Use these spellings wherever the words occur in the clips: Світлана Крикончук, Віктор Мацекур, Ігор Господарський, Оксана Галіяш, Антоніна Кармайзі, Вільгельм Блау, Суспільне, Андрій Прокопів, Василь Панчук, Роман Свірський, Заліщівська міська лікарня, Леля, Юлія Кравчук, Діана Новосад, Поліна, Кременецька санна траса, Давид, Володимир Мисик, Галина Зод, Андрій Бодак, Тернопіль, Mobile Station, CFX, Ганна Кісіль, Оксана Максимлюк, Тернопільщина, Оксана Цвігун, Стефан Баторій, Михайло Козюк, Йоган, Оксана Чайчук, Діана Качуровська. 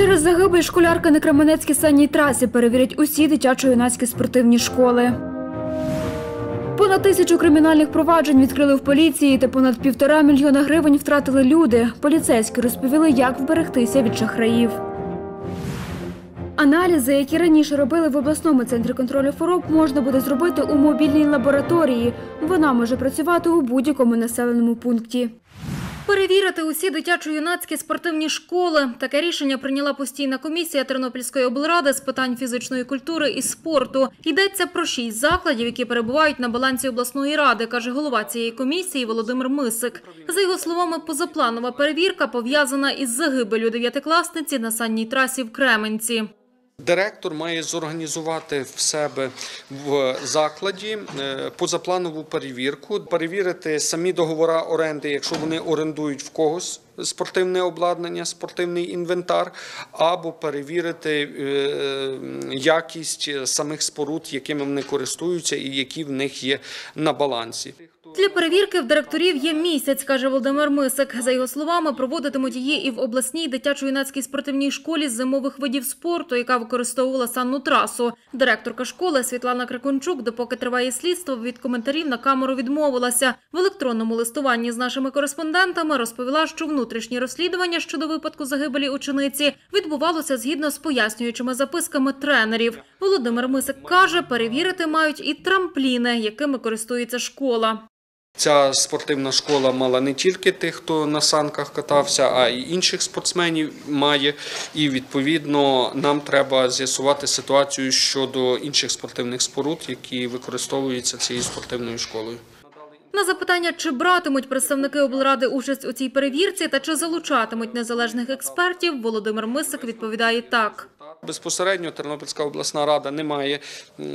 Через загибель школярки на Кременецькій санній трасі перевірять усі дитячо-юнацькі спортивні школи. Понад 1000 кримінальних проваджень відкрили в поліції та понад 1,5 мільйона гривень втратили люди. Поліцейські розповіли, як вберегтися від шахраїв. Аналізи, які раніше робили в обласному центрі контролю хвороб, можна буде зробити у мобільній лабораторії. Вона може працювати у будь-якому населеному пункті. Перевірити усі дитячо-юнацькі спортивні школи. Таке рішення прийняла постійна комісія Тернопільської облради з питань фізичної культури і спорту. Йдеться про 6 закладів, які перебувають на балансі обласної ради, каже голова цієї комісії Володимир Мисик. За його словами, позапланова перевірка пов'язана із загибеллю 9-класниці на санній трасі в Кременці. Директор має зорганізувати в себе в закладі позапланову перевірку, перевірити самі договори оренди, якщо вони орендують в когось спортивне обладнання, спортивний інвентар, або перевірити якість самих споруд, якими вони користуються і які в них є на балансі. Для перевірки в директорів є місяць, каже Володимир Мисик. За його словами, проводитимуть її і в обласній дитячо-юнацькій спортивній школі з зимових видів спорту, яка використовувала санну трасу. Директорка школи Світлана Крикончук, допоки триває слідство, від коментарів на камеру відмовилася. В електронному листуванні з нашими кореспондентами розповіла, що внутрішнє розслідування щодо випадку загибелі учениці відбувалося згідно з пояснюючими записками тренерів. Володимир Мисик каже, перевірити мають і трампліни, якими користується школа. Ця спортивна школа мала не тільки тих, хто на санках катався, а й інших спортсменів має. І, відповідно, нам треба з'ясувати ситуацію щодо інших спортивних споруд, які використовуються цією спортивною школою. На запитання, чи братимуть представники облради участь у цій перевірці та чи залучатимуть незалежних експертів, Володимир Мисик відповідає так. Безпосередньо Тернопільська обласна рада не має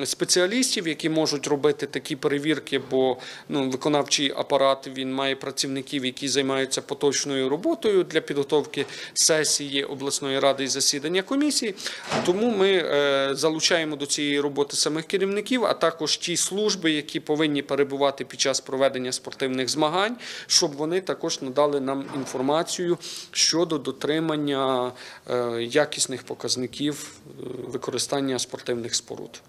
спеціалістів, які можуть робити такі перевірки, бо виконавчий апарат, він має працівників, які займаються поточною роботою для підготовки сесії обласної ради і засідання комісії. Тому ми залучаємо до цієї роботи самих керівників, а також ті служби, які повинні перебувати під час проведення спортивних змагань, щоб вони також надали нам інформацію щодо дотримання якісних показників використання спортивних споруд.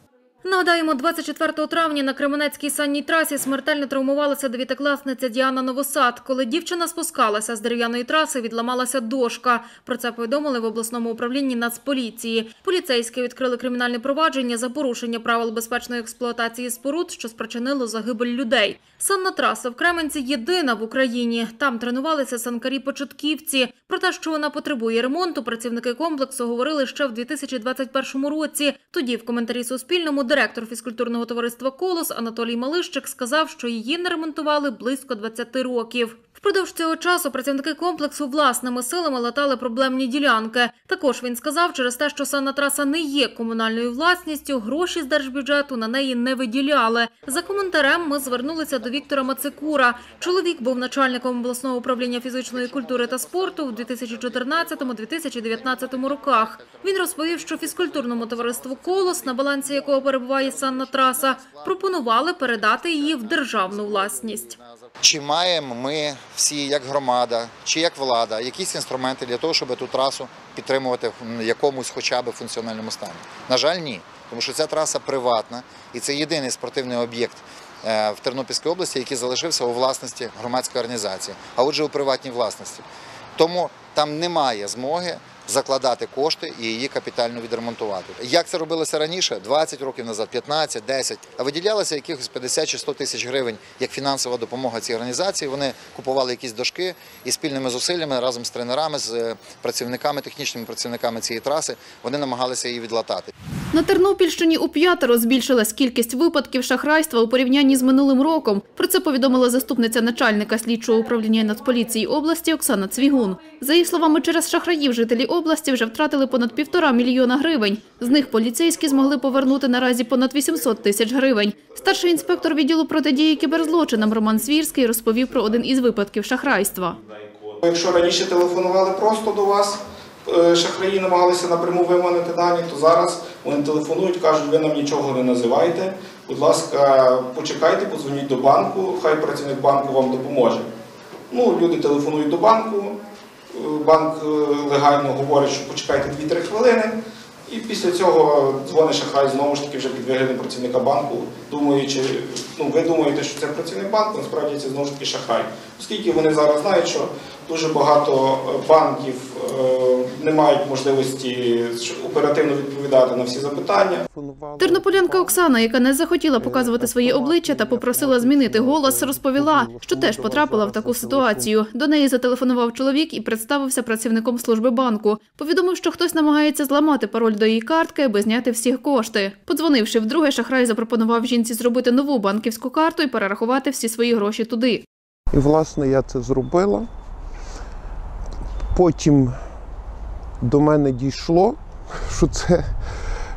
Нагадаємо, 24 травня на Кременецькій санній трасі смертельно травмувалася 9-класниця Діана Новосад. Коли дівчина спускалася з дерев'яної траси, відламалася дошка. Про це повідомили в обласному управлінні Нацполіції. Поліцейські відкрили кримінальне провадження за порушення правил безпечної експлуатації споруд, що спричинило загибель людей. Санна траса в Кременці єдина в Україні. Там тренувалися санкарі-початківці. Про те, що вона потребує ремонту, працівники комплексу говорили ще в 2021 році. Тоді в коментарі Суспільному директор фізкультурного товариства «Колос» Анатолій Малищик сказав, що її не ремонтували близько 20 років. Впродовж цього часу працівники комплексу власними силами латали проблемні ділянки. Також він сказав, через те, що санна траса не є комунальною власністю, гроші з держбюджету на неї не виділяли. За коментарем ми звернулися до Віктора Мацекура. Чоловік був начальником обласного управління фізичної культури та спорту в 2014-2019 роках. Він розповів, що фізкультурному товариству «Колос», на балансі якого перебуває санна траса, пропонували передати її в державну власність. Чи маємо ми всі, як громада, чи як влада, якісь інструменти для того, щоб ту трасу підтримувати в якомусь хоча б функціональному стані? На жаль, ні. Тому що ця траса приватна і це єдиний спортивний об'єкт в Тернопільській області, який залишився у власності громадської організації, а отже у приватній власності. Тому там немає змоги закладати кошти і її капітально відремонтувати. Як це робилося раніше? 20 років назад, 15, 10. А виділялося якихось 50 чи 100 тисяч гривень як фінансова допомога цій організації. Вони купували якісь дошки і спільними зусиллями разом з тренерами, з працівниками, технічними працівниками цієї траси вони намагалися її відлатати. На Тернопільщині у 5-раз збільшилась кількість випадків шахрайства у порівнянні з минулим роком. Про це повідомила заступниця начальника слідчого управління Нацполіції області Оксана Чайчук. За її словами, через шахраїв жителі області вже втратили понад 1,5 мільйона гривень. З них поліцейські змогли повернути наразі понад 800 тисяч гривень. Старший інспектор відділу протидії кіберзлочинам Роман Свірський розповів про один із випадків шахрайства. Якщо раніше телефонували просто до вас, шахраї намагалися напряму виманити дані, то зараз вони телефонують, кажуть, ви нам нічого не називаєте, будь ласка, почекайте, подзвоніть до банку, хай працівник банку вам допоможе. Люди телефонують до банку, банк легально говорить, що почекайте 2-3 хвилини, і після цього дзвонить шахрай знову ж таки вже під виглядом працівника банку, думаючи, ну ви думаєте, що це працівник банку, насправді це знову ж таки шахрай. Оскільки вони зараз знають, що дуже багато банків не мають можливості оперативно відповідати на всі запитання. Тернополянка Оксана, яка не захотіла показувати своє обличчя та попросила змінити голос, розповіла, що теж потрапила в таку ситуацію. До неї зателефонував чоловік і представився працівником служби банку. Повідомив, що хтось намагається зламати пароль до її картки, аби зняти всі кошти. Подзвонивши вдруге, шахрай запропонував жінці зробити нову банківську карту і перерахувати всі свої гроші туди. І, власне, я це зробила. Потім до мене дійшло,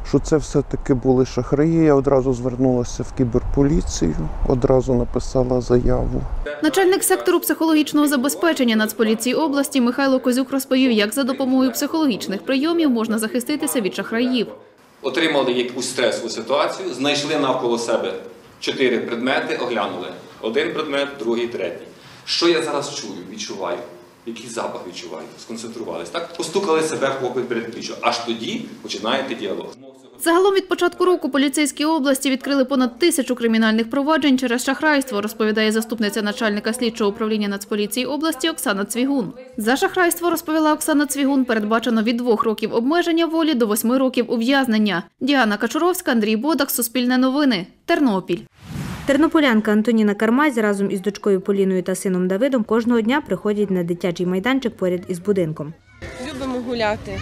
що це все-таки були шахраї. Я одразу звернулася в кіберполіцію, одразу написала заяву. Начальник сектору психологічного забезпечення Нацполіції області Михайло Козюк розповів, як за допомогою психологічних прийомів можна захиститися від шахраїв. Отримали якусь стресову ситуацію, знайшли навколо себе 4 предмети, оглянули. Один предмет, другий, третій. Що я зараз чую, відчуваю? Який запах відчуваю? Сконцентрувались, так? Постукали себе в около передпліччя. Аж тоді починаєте діалог. Загалом від початку року поліцейські області відкрили понад 1000 кримінальних проваджень через шахрайство, розповідає заступниця начальника слідчого управління Нацполіції області Оксана Цвігун. За шахрайство, розповіла Оксана Цвігун, передбачено від 2 років обмеження волі до 8 років ув'язнення. Діана Качуровська, Андрій Бодак, Суспільне новини, Тернопіль. Тернополянка Антоніна Кармайзі разом із дочкою Поліною та сином Давидом кожного дня приходять на дитячий майданчик поряд із будинком. Любимо гуляти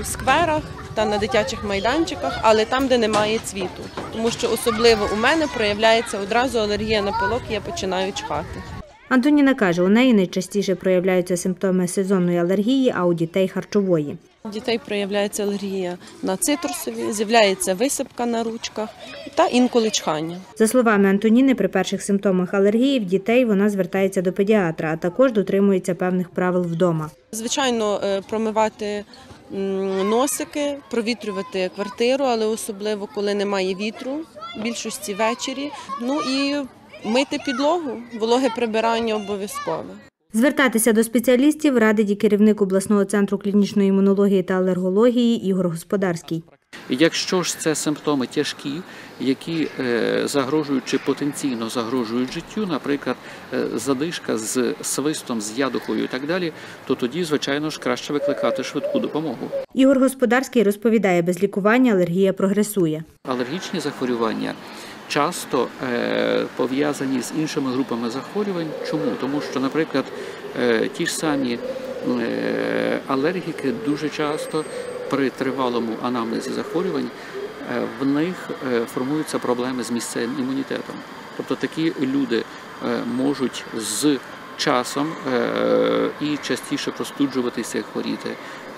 у скверах та на дитячих майданчиках, але там, де немає цвіту. Тому що особливо у мене проявляється одразу алергія на пилок і я починаю чхати. Антоніна каже, у неї найчастіше проявляються симптоми сезонної алергії, а у дітей – харчової. У дітей проявляється алергія на цитрусові, з'являється висипка на ручках та інколи чхання. За словами Антоніни, при перших симптомах алергії в дітей вона звертається до педіатра, а також дотримується певних правил вдома. Звичайно, промивати носики, провітрювати квартиру, але особливо, коли немає вітру, в більшості ввечері, ну і мити підлогу, вологе прибирання обов'язкове. Звертатися до спеціалістів радить і керівник обласного центру клінічної імунології та алергології Ігор Господарський. Якщо ж це симптоми тяжкі, які загрожують чи потенційно загрожують життю, наприклад, задишка з свистом, з ядухою і так далі, то тоді, звичайно ж, краще викликати швидку допомогу. Ігор Господарський розповідає, без лікування алергія прогресує. Алергічні захворювання часто пов'язані з іншими групами захворювань. Чому? Тому що, наприклад, ті ж самі алергіки дуже часто при тривалому анамнезі захворювань в них формуються проблеми з місцевим імунітетом. Тобто такі люди можуть з часом і частіше простуджуватися, хворіти.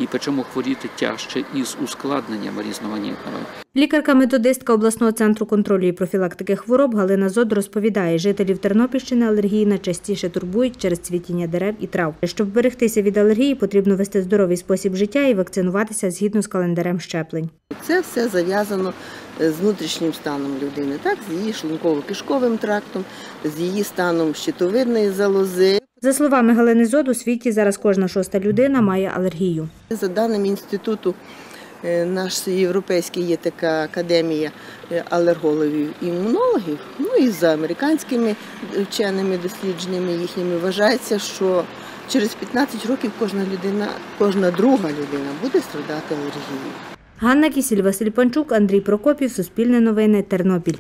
І причому хворіти тяжче із ускладненнями різноманітними. Лікарка-методистка обласного центру контролю і профілактики хвороб Галина Зод розповідає, жителів Тернопільщини алергії найчастіше турбують через цвітіння дерев і трав. Щоб берегтися від алергії, потрібно вести здоровий спосіб життя і вакцинуватися згідно з календарем щеплень. Це все зав'язано з внутрішнім станом людини, так, з її шлунково-кишковим трактом, з її станом щитовидної залози. За словами Галини Зод, у світі зараз кожна 6-та людина має алергію. За даними інституту, наш європейський є така академія алергологів і імунологів, ну і за американськими вченими дослідженнями їхніми вважається, що через 15 років кожна друга людина буде страждати алергією. Ганна Кісіль, Василь Панчук, Андрій Прокопів, Суспільне новини, Тернопіль.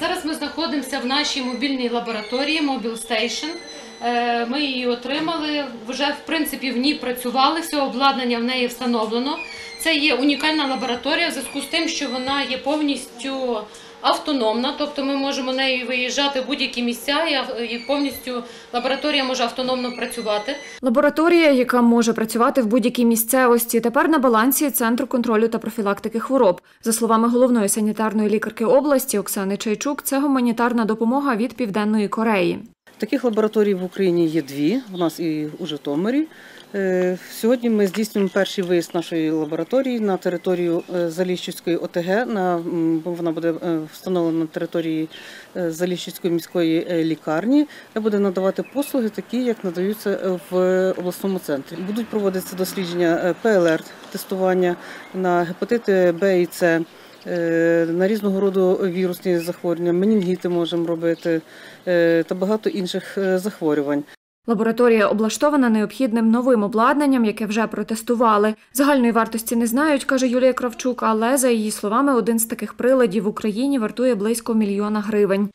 Зараз ми знаходимося в нашій мобільній лабораторії Mobile Station. Ми її отримали, вже в принципі в ній працювали, все обладнання в неї встановлено. Це є унікальна лабораторія в зв'язку з тим, що вона є повністю автономна, тобто ми можемо нею виїжджати в будь-які місця і повністю лабораторія може автономно працювати. Лабораторія, яка може працювати в будь-якій місцевості, тепер на балансі Центру контролю та профілактики хвороб. За словами головної санітарної лікарки області Оксани Чайчук, це гуманітарна допомога від Південної Кореї. Таких лабораторій в Україні є 2, у нас і у Житомирі, Сьогодні ми здійснюємо перший виїзд нашої лабораторії на територію Заліщівської ОТГ. Вона буде встановлена на території Заліщівської міської лікарні, де буде надавати послуги такі, як надаються в обласному центрі. Будуть проводитися дослідження ПЛР-тестування на гепатити Б і С, на різного роду вірусні захворювання, менінгіти можемо робити та багато інших захворювань. Лабораторія облаштована необхідним новим обладнанням, яке вже протестували. Загальної вартості не знають, каже Юлія Кравчук, але, за її словами, один з таких приладів в Україні вартує близько мільйона гривень.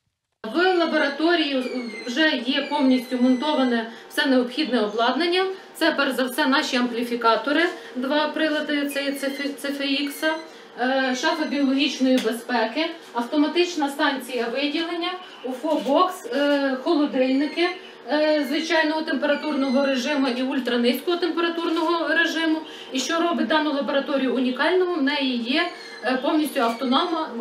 В лабораторії вже є повністю монтоване все необхідне обладнання. Це, перш за все, наші ампліфікатори, два прилади, це CFX, шафи біологічної безпеки, автоматична станція виділення, УФО-бокс, холодильники звичайного температурного режиму і ультранизького температурного режиму. І що робить дану лабораторію унікальною, в неї є повністю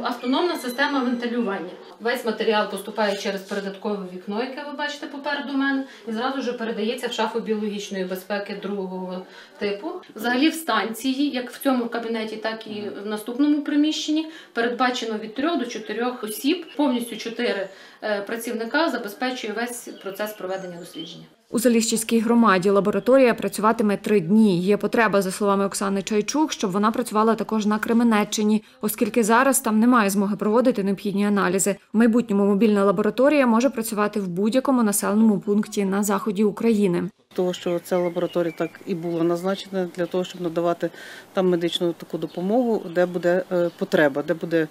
автономна система вентилювання. Весь матеріал поступає через передаткове вікно, яке ви бачите попереду мене, і зразу ж передається в шафу біологічної безпеки другого типу. Взагалі в станції, як в цьому кабінеті, так і в наступному приміщенні, передбачено від 3 до 4 осіб. Повністю 4 працівника забезпечує весь процес проведення дослідження. У Заліщівській громаді лабораторія працюватиме 3 дні. Є потреба, за словами Оксани Чайчук, щоб вона працювала також на Кременеччині, оскільки зараз там немає змоги проводити необхідні аналізи. В майбутньому мобільна лабораторія може працювати в будь-якому населеному пункті на заході України. Того, що ця лабораторія так і була назначена для того, щоб надавати там медичну таку допомогу, де буде потреба, де буде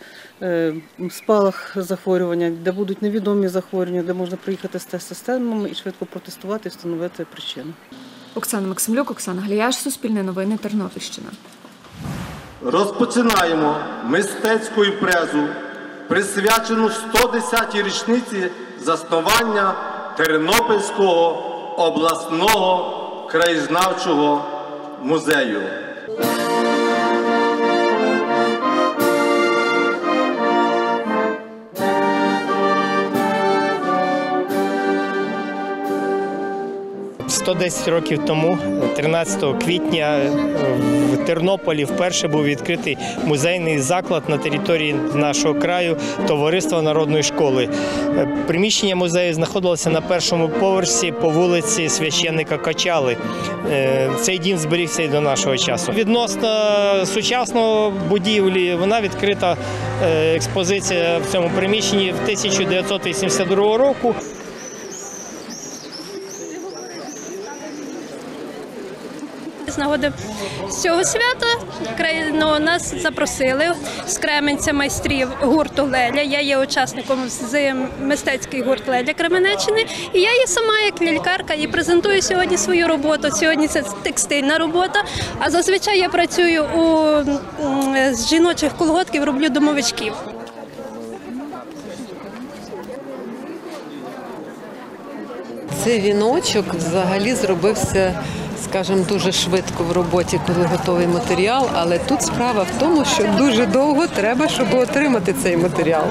спалах захворювання, де будуть невідомі захворювання, де можна приїхати з тест-системами і швидко протестувати і встановити причину. Оксана Максимлюк, Оксана Галіяш, Суспільне новини, Тернопільщина. Розпочинаємо мистецьку імпрезу, присвячену 110-й річниці заснування Тернопільського обласного краєзнавчого музею. «110 років тому, 13 квітня, в Тернополі вперше був відкритий музейний заклад на території нашого краю Товариства народної школи. Приміщення музею знаходилося на 1-му поверсі по вулиці Священника Качали. Цей дім зберігся і до нашого часу. Відносно сучасної будівлі, вона відкрита експозиція в цьому приміщенні в 1982 року. З нагоди цього свята нас запросили з Кременця майстрів гурту «Леля». Я є учасником з мистецький гурт «Леля» Кременеччини. І я є сама як лялькарка і презентую сьогодні свою роботу. Сьогодні це текстильна робота, а зазвичай я працюю з жіночих колготків, роблю домовичків. Цей віночок взагалі зробився, скажімо, дуже швидко в роботі, коли готовий матеріал, але тут справа в тому, що дуже довго треба, щоб отримати цей матеріал.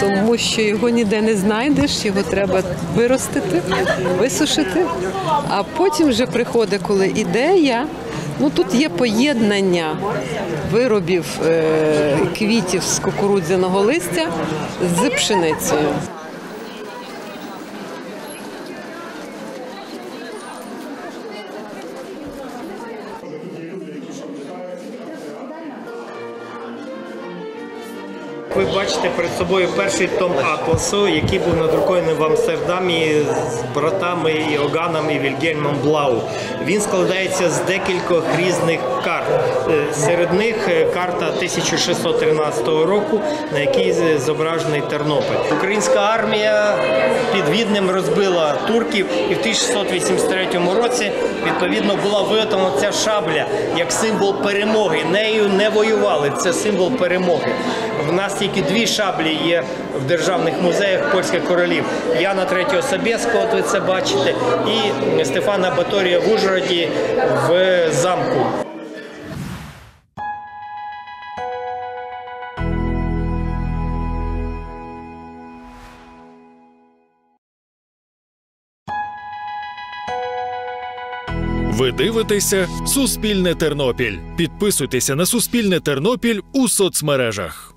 Тому що його ніде не знайдеш, його треба виростити, висушити, а потім вже приходить, коли ідея. Ну, тут є поєднання виробів квітів з кукурудзяного листя з пшеницею. Ви бачите перед собою перший том атласу, який був надрукований в Амстердамі з братами Йоганом і Вільгельмом Блау. Він складається з декількох різних карт. Серед них карта 1613 року, на якій зображений Тернопіль. Українська армія під Віднем розбила турків і в 1683 році, відповідно, була виготовлена ця шабля як символ перемоги. Нею не воювали, це символ перемоги. В нас тільки 2 шаблі є в державних музеях польських королів. Яна Третього Собєського, ви це бачите, і Стефана Баторія в Ужгороді в замку. Ви дивитеся «Суспільне Тернопіль». Підписуйтеся на «Суспільне Тернопіль» у соцмережах.